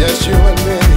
just you and me.